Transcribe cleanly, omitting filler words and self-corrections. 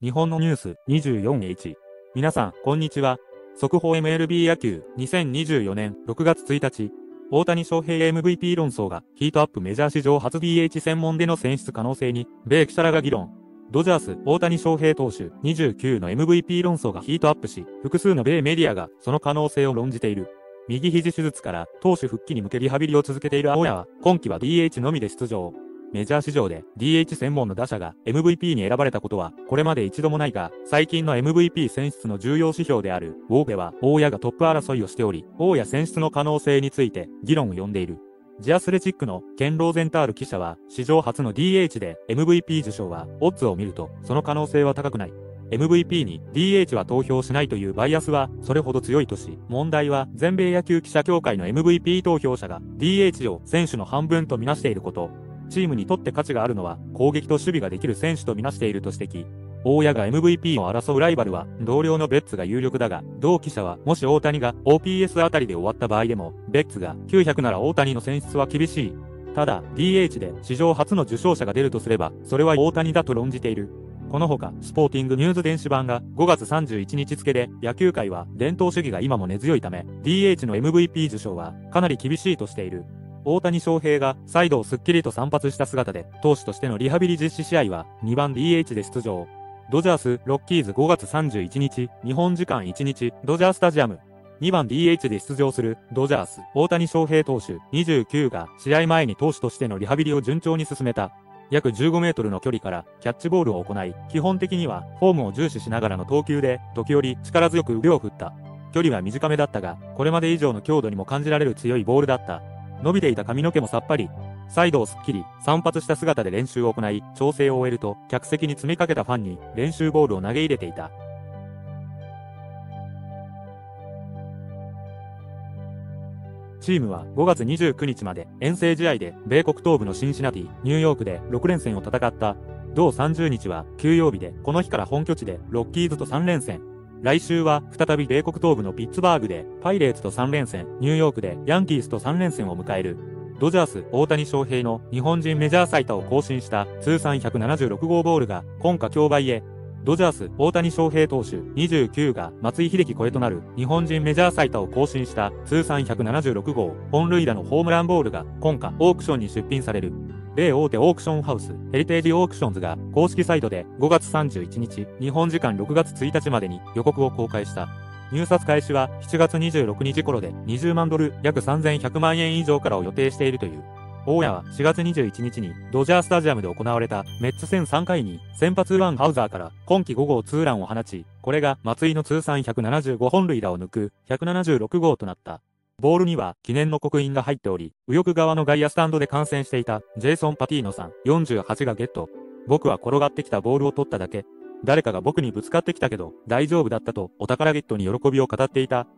日本のニュース 24H 皆さん、こんにちは。速報 MLB 野球2024年6月1日、大谷翔平 MVP 論争がヒートアップ。メジャー史上初 DH 専門での選出可能性に、米記者らが議論。ドジャース大谷翔平投手29の MVP 論争がヒートアップし、複数の米メディアがその可能性を論じている。右肘手術から投手復帰に向けリハビリを続けている青柳は、今季は DH のみで出場。メジャー史上で DH 専門の打者が MVP に選ばれたことはこれまで一度もないが、最近の MVP 選出の重要指標である WAR では大谷がトップ争いをしており、大谷選出の可能性について議論を呼んでいる。ジアスレチックのケン・ローゼンタール記者は、史上初の DH で MVP 受賞はオッズを見るとその可能性は高くない。MVP に DH は投票しないというバイアスはそれほど強いとし、問題は全米野球記者協会の MVP 投票者が DH を選手の半分とみなしていること。チームにとって価値があるのは攻撃と守備ができる選手とみなしていると指摘。大谷が MVP を争うライバルは同僚のベッツが有力だが、同記者はもし大谷が OPS あたりで終わった場合でも、ベッツが900なら大谷の選出は厳しい。ただ DH で史上初の受賞者が出るとすればそれは大谷だと論じている。このほか、スポーティングニューズ電子版が5月31日付で、野球界は伝統主義が今も根強いため DH の MVP 受賞はかなり厳しいとしている。大谷翔平が再度をすっきりと散髪した姿で、投手としてのリハビリ実施試合は2番 DH で出場。ドジャース、ロッキーズ5月31日、日本時間1日、ドジャースタジアム。2番 DH で出場するドジャース、大谷翔平投手29が試合前に投手としてのリハビリを順調に進めた。約15メートルの距離からキャッチボールを行い、基本的にはフォームを重視しながらの投球で、時折力強く腕を振った。距離は短めだったが、これまで以上の強度にも感じられる強いボールだった。伸びていた髪の毛もさっぱり。再度をすっきり散髪した姿で練習を行い、調整を終えると客席に詰めかけたファンに練習ボールを投げ入れていた。チームは5月29日まで遠征試合で米国東部のシンシナティ、ニューヨークで6連戦を戦った。同30日は休養日で、この日から本拠地でロッキーズと3連戦。来週は再び米国東部のピッツバーグでパイレーツと3連戦、ニューヨークでヤンキースと3連戦を迎える。ドジャース大谷翔平の日本人メジャー最多を更新した通算176号ボールが今夏競売へ。ドジャース大谷翔平投手29が松井秀喜超えとなる日本人メジャー最多を更新した通算176号本塁打のホームランボールが今夏オークションに出品される。米大手オークションハウスヘリテージオークションズが公式サイトで5月31日日本時間6月1日までに予告を公開した。入札開始は7月26日頃で、20万ドル約3100万円以上からを予定しているという。大谷は4月21日にドジャースタジアムで行われたメッツ戦3回に先発ウアンハウザーから今季5号ツーランを放ち、これが松井の通算175本塁打を抜く176号となった。ボールには記念の刻印が入っており、右翼側の外野スタンドで観戦していたジェイソン・パティーノさん48がゲット。僕は転がってきたボールを取っただけ。誰かが僕にぶつかってきたけど大丈夫だったとお宝ゲットに喜びを語っていた。